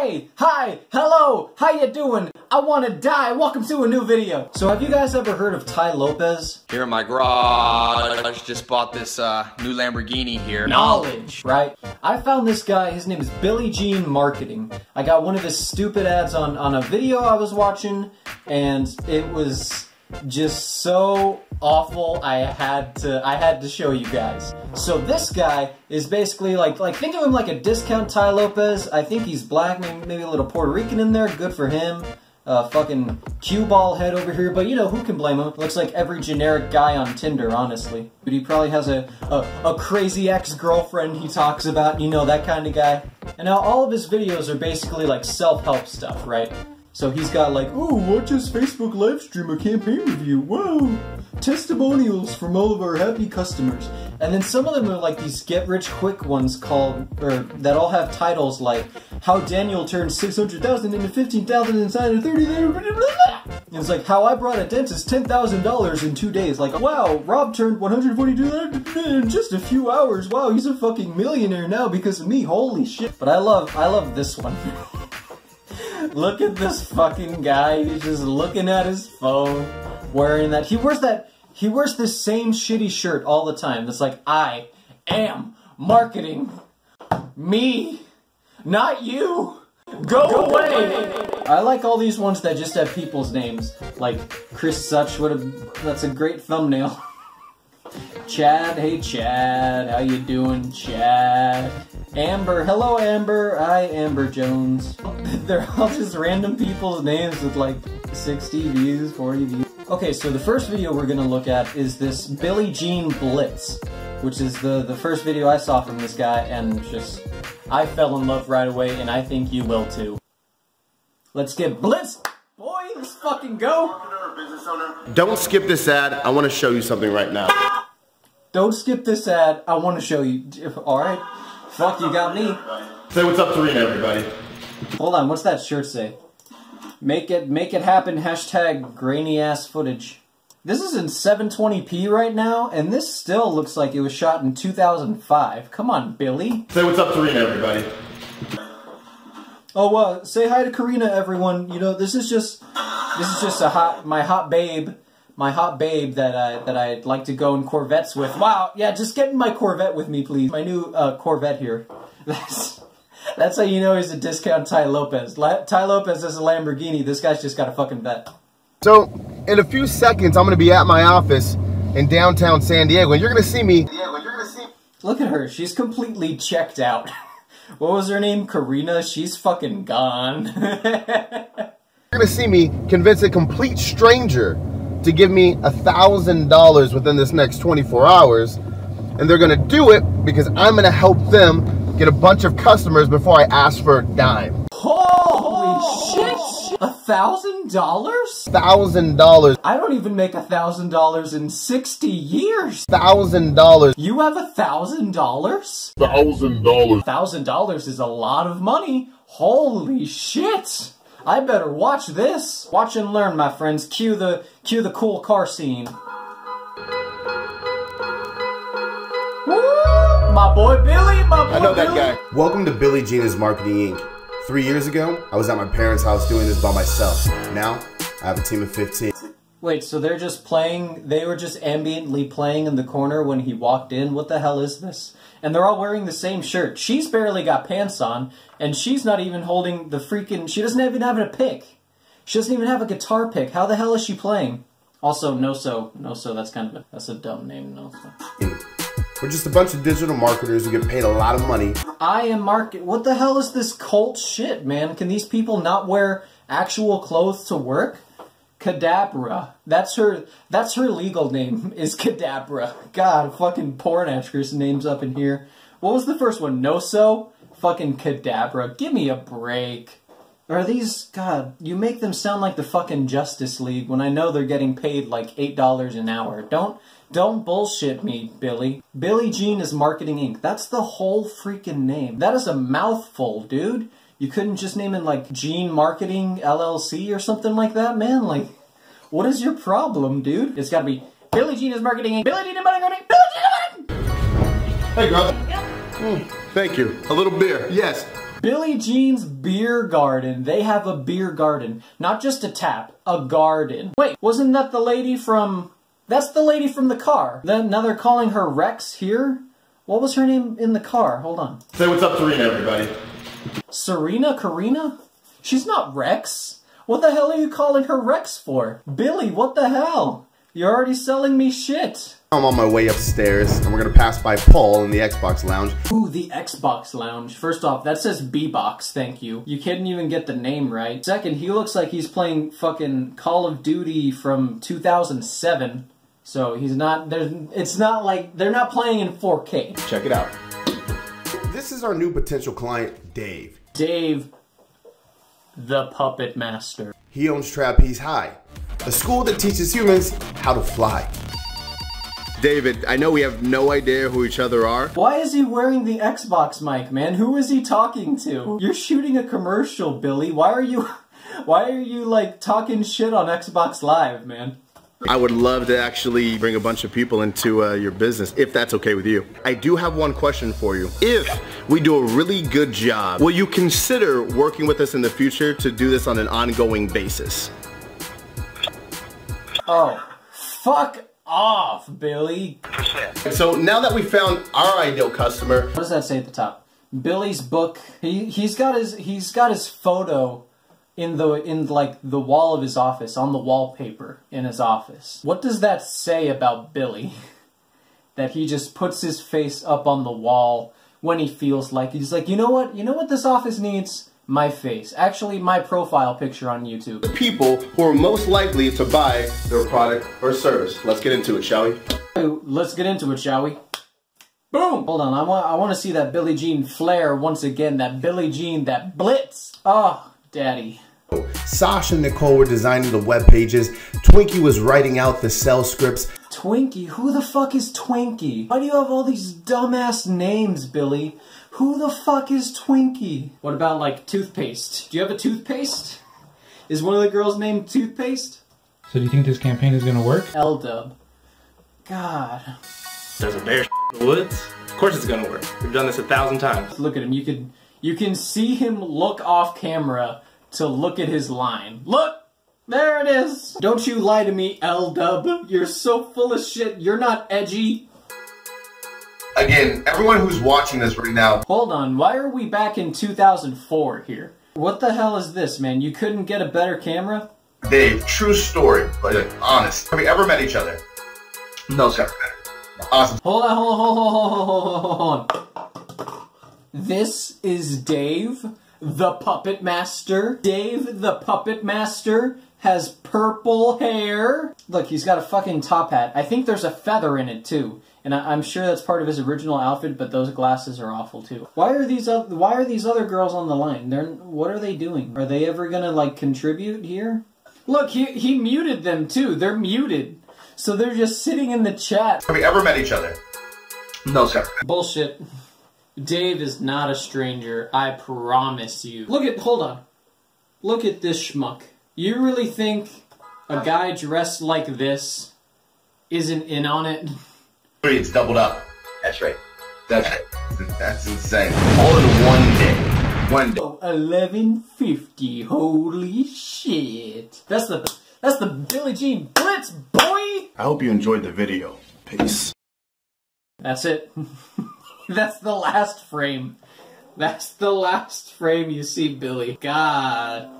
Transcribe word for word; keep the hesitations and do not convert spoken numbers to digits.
Hey, hi, hello, how you doing? I wanna die, welcome to a new video. So have you guys ever heard of Tai Lopez? Here in my garage, just bought this uh, new Lamborghini here. Knowledge, right? I found this guy, his name is Billy Gene Marketing. I got one of his stupid ads on, on a video I was watching, and it was just so awful. I had to I had to show you guys. So this guy is basically like like think of him like a discount Tai Lopez. I think he's black, maybe, maybe a little Puerto Rican in there. Good for him. Uh, fucking cue ball head over here, but you know, who can blame him? Looks like every generic guy on Tinder, honestly. But he probably has a, a, a crazy ex-girlfriend he talks about, you know, that kind of guy. And now all of his videos are basically like self-help stuff, right? So he's got like, oh, watch this Facebook live stream, a campaign review, whoa! Testimonials from all of our happy customers. And then some of them are like these get-rich-quick ones called, or that all have titles like, how Daniel turned six hundred thousand into fifteen thousand inside of thirty thousand, blah, blah, blah. And it's like, how I brought a dentist ten thousand dollars in two days. Like, wow, Rob turned one hundred forty-two thousand in just a few hours. Wow, he's a fucking millionaire now because of me, holy shit. But I love, I love this one. Look at this fucking guy, he's just looking at his phone, wearing that. He wears that, he wears this same shitty shirt all the time. It's like, I am marketing. Me. Not you. Go, Go away. away. I like all these ones that just have people's names. Like, Chris Such, what a, that's a great thumbnail. Chad, hey Chad, how you doing, Chad? Amber, hello Amber, I Amber Jones. They're all just random people's names with like sixty views, forty views. Okay, so the first video we're gonna look at is this Billie Jean Blitz, which is the, the first video I saw from this guy, and just, I fell in love right away, and I think you will too. Let's get blitzed, boy, let's fucking go. Don't skip this ad, I wanna show you something right now. Don't skip this ad, I wanna show you, alright. Fuck, you got me. Say what's up to Rena, everybody. Hold on, what's that shirt say? Make it, make it happen, hashtag grainy ass footage. This is in seven twenty p right now, and this still looks like it was shot in two thousand five. Come on, Billy. Say what's up to Rena, everybody. Oh, uh, say hi to Karina, everyone. You know, this is just, this is just a hot, my hot babe. My hot babe that I that I'd like to go in Corvettes with. Wow, yeah, just get in my Corvette with me, please. My new uh, Corvette here. That's that's how you know he's a discount Tai Lopez. La Tai Lopez is a Lamborghini. This guy's just got a fucking bet. So in a few seconds, I'm gonna be at my office in downtown San Diego, and you're gonna see me. Yeah, well, you're gonna see. Look at her. She's completely checked out. What was her name? Karina. She's fucking gone. You're gonna see me convince a complete stranger to give me a thousand dollars within this next twenty-four hours, and they're gonna do it because I'm gonna help them get a bunch of customers before I ask for a dime. Holy shit! A thousand dollars? Thousand dollars. I don't even make a thousand dollars in sixty years. Thousand dollars. You have a thousand dollars? Thousand dollars. Thousand dollars is a lot of money. Holy shit! I better watch this. Watch and learn, my friends. Cue the cue the cool car scene. Woo! My boy Billy, my boy I know Billy. That guy. Welcome to Billie Jean's Marketing Incorporated. Three years ago, I was at my parents' house doing this by myself. Now, I have a team of fifteen. Wait, so they're just playing, they were just ambiently playing in the corner when he walked in? What the hell is this? And they're all wearing the same shirt. She's barely got pants on, and she's not even holding the freaking, she doesn't even have a pick. She doesn't even have a guitar pick. How the hell is she playing? Also, No-So. No-So, that's kind of a, that's a dumb name, No-So. We're just a bunch of digital marketers who get paid a lot of money. I am market, what the hell is this cult shit, man? Can these people not wear actual clothes to work? Khadabra. That's her, that's her legal name, is Khadabra. God, fucking porn actress names up in here. What was the first one? No-So? Fucking Khadabra. Give me a break. Are these, God, you make them sound like the fucking Justice League when I know they're getting paid like eight dollars an hour. Don't, don't bullshit me, Billy. Billie Jean is Marketing Incorporated. That's the whole freaking name. That is a mouthful, dude. You couldn't just name it like Gene Marketing L L C or something like that, man? Like, what is your problem, dude? It's gotta be Billie Jean is Marketing. Billie Jean is Marketing. Billie Jean is Marketing. Hey, girl. Yep. Mm, thank you. A little beer. Yes. Billy Gene's Beer Garden. They have a beer garden. Not just a tap, a garden. Wait, wasn't that the lady from... That's the lady from the car. Then now they're calling her Rex here? What was her name in the car? Hold on. Say what's up, Serena, everybody. Serena? Karina? She's not Rex. What the hell are you calling her Rex for? Billy, what the hell? You're already selling me shit. I'm on my way upstairs, and we're gonna pass by Paul in the Xbox Lounge. Ooh, the Xbox Lounge. First off, that says B-Box, thank you. You couldn't even get the name right. Second, he looks like he's playing fucking Call of Duty from two thousand seven. So he's not, there's, it's not like, they're not playing in four K. Check it out. This is our new potential client, Dave. Dave, the Puppet Master. He owns Trapeze High, a school that teaches humans how to fly. David, I know we have no idea who each other are. Why is he wearing the Xbox mic, man? Who is he talking to? You're shooting a commercial, Billy. Why are you, why are you like talking shit on Xbox Live, man? I would love to actually bring a bunch of people into uh, your business, if that's okay with you. I do have one question for you. If we do a really good job, will you consider working with us in the future to do this on an ongoing basis? Oh, fuck off, Billy. So now that we found our ideal customer. What does that say at the top? Billy's book. He, he's got his, he's got his photo in the, in like the wall of his office, on the wallpaper in his office. What does that say about Billy? That he just puts his face up on the wall when he feels like, he's like, you know what, you know what this office needs? My face. Actually, my profile picture on YouTube. The people who are most likely to buy their product or service. Let's get into it, shall we? Let's get into it, shall we? Boom! Hold on, I want, I want to see that Billy Gene flare once again, that Billy Gene, that blitz. Oh, daddy. Sasha and Nicole were designing the web pages. Twinkie was writing out the sales scripts. Twinkie? Who the fuck is Twinkie? Why do you have all these dumbass names, Billy? Who the fuck is Twinkie? What about like toothpaste? Do you have a toothpaste? Is one of the girls named Toothpaste? So do you think this campaign is gonna work? L-Dub. God. There's a bear in the woods. Of course it's gonna work. We've done this a thousand times. Look at him. You can, you can see him look off camera to look at his line. Look! There it is! Don't you lie to me, L-Dub. You're so full of shit. You're not edgy. Again, everyone who's watching this right now. Hold on, why are we back in two thousand four here? What the hell is this, man? You couldn't get a better camera? Dave, true story, but honest. Have we ever met each other? No, it's never better. Awesome. Hold on, hold on, hold on, hold on, hold on. This is Dave, the Puppet Master. Dave, the Puppet Master, has purple hair. Look, he's got a fucking top hat. I think there's a feather in it, too. And I I'm sure that's part of his original outfit, but those glasses are awful, too. Why are these, why are these other girls on the line? They're, what are they doing? Are they ever gonna, like, contribute here? Look, he, he muted them, too. They're muted. So they're just sitting in the chat. Have we ever met each other? No, sir. Bullshit. Dave is not a stranger, I promise you. Look at, hold on. Look at this schmuck. You really think a guy dressed like this isn't in on it? It's doubled up. That's right. That's right. That's insane. All in one day. One day. eleven fifty. Holy shit. That's the that's the Billy Gene Blitz, boy. I hope you enjoyed the video. Peace. That's it. That's the last frame. That's the last frame you see, Billy. God.